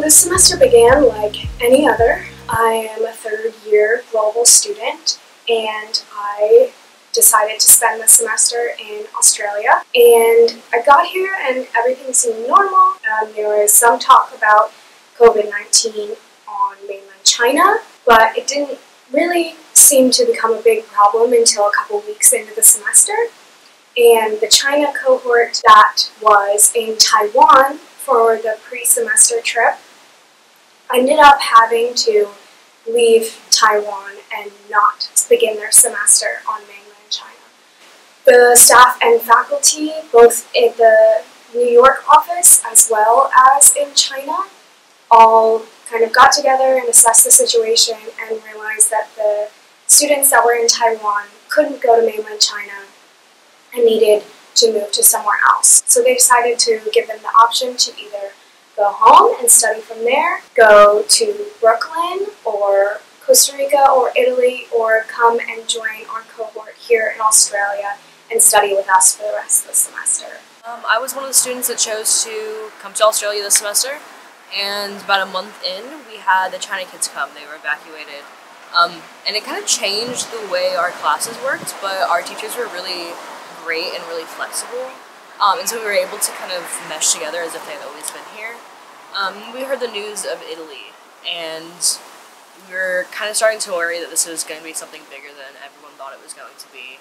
this semester began like any other. I am a third-year global student, and I decided to spend the semester in Australia. And I got here and everything seemed normal. There was some talk about COVID-19 on mainland China, but it didn't really seem to become a big problem until a couple weeks into the semester. And the China cohort that was in Taiwan for the pre-semester trip ended up having to leave Taiwan and not begin their semester on mainland China. The staff and faculty, both in the New York office as well as in China, all kind of got together and assessed the situation and realized that the students that were in Taiwan couldn't go to mainland China and needed to move to somewhere else. So they decided to give them the option to either go home and study from there, go to Brooklyn or Costa Rica or Italy, or come and join our cohort here in Australia and study with us for the rest of the semester. I was one of the students that chose to come to Australia this semester, and about a month in, we had the China kids come. They were evacuated. And it kind of changed the way our classes worked, but our teachers were really great and really flexible, and so we were able to kind of mesh together as if they'd always been here. We heard the news of Italy, and we were kind of starting to worry that this was going to be something bigger than everyone thought it was going to be.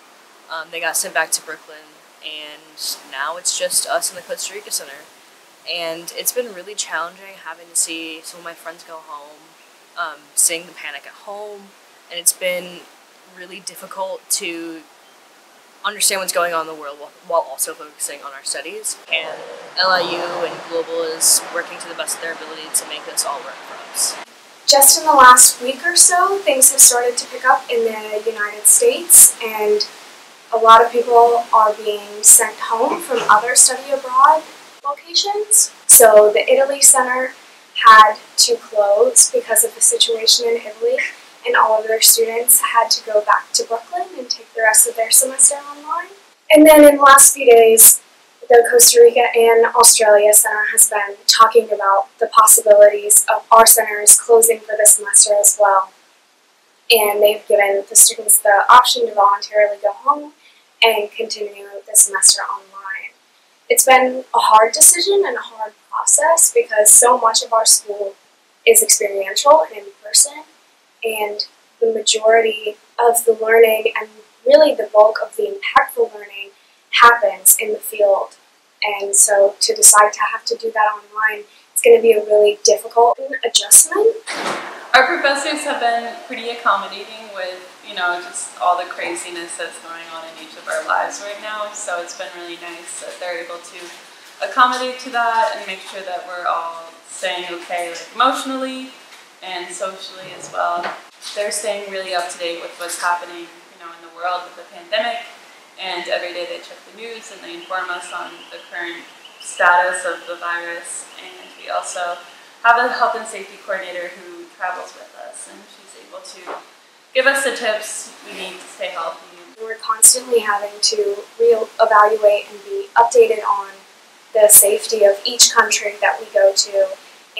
They got sent back to Brooklyn, and now it's just us in the Costa Rica Center. And it's been really challenging having to see some of my friends go home, seeing the panic at home, and it's been really difficult to understand what's going on in the world while also focusing on our studies. And LIU and Global is working to the best of their ability to make this all work for us. Just in the last week or so, things have started to pick up in the United States, and a lot of people are being sent home from other study abroad locations. So the Italy Center had to close because of the situation in Italy, and all of their students had to go back to Brooklyn and take the rest of their semester online. And then in the last few days, the Costa Rica and Australia Center has been talking about the possibilities of our centers closing for the semester as well. And they've given the students the option to voluntarily go home and continue the semester online. It's been a hard decision and a hard process because so much of our school is experiential and in person, and the majority of the learning and really the bulk of the impactful learning happens in the field. And so to decide to have to do that online, it's going to be a really difficult adjustment. Our professors have been pretty accommodating with, you know, just all the craziness that's going on in each of our lives right now. So it's been really nice that they're able to accommodate to that and make sure that we're all staying okay, like, emotionally and socially as well. They're staying really up to date with what's happening, you know, in the world with the pandemic, and every day they check the news and they inform us on the current status of the virus. And we also have a health and safety coordinator who travels with us, and she's able to give us the tips we need to stay healthy. We're constantly having to re-evaluate and be updated on the safety of each country that we go to,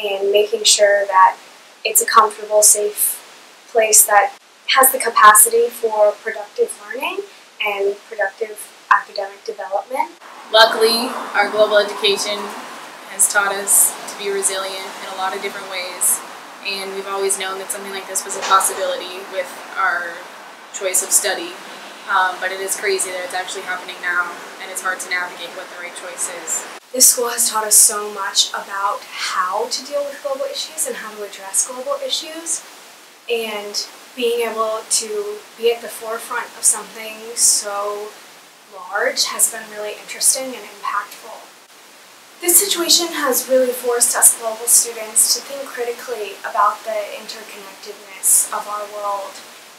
and making sure that it's a comfortable, safe place that has the capacity for productive learning and productive academic development. Luckily, our global education has taught us to be resilient in a lot of different ways, and we've always known that something like this was a possibility with our choice of study, but it is crazy that it's actually happening now, and it's hard to navigate what the right choice is. This school has taught us so much about how to deal with global issues and how to address global issues, and being able to be at the forefront of something so large has been really interesting and impactful. This situation has really forced us global students to think critically about the interconnectedness of our world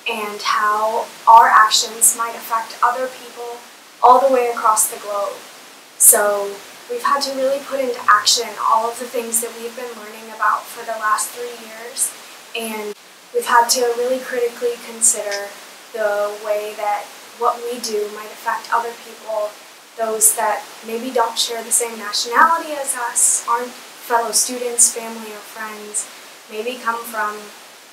and how our actions might affect other people all the way across the globe. So we've had to really put into action all of the things that we've been learning about for the last 3 years, and we've had to really critically consider the way that what we do might affect other people, those that maybe don't share the same nationality as us, aren't fellow students, family, or friends maybe come from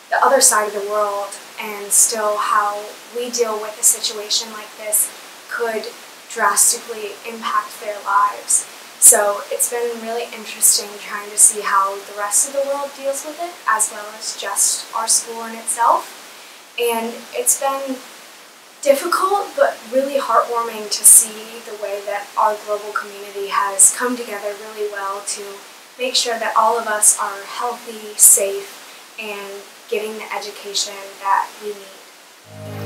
the other side of the world, and still how we deal with a situation like this could drastically impact their lives. So it's been really interesting trying to see how the rest of the world deals with it, as well as just our school in itself. And it's been difficult, but really heartwarming to see the way that our global community has come together really well to make sure that all of us are healthy, safe, and getting the education that we need.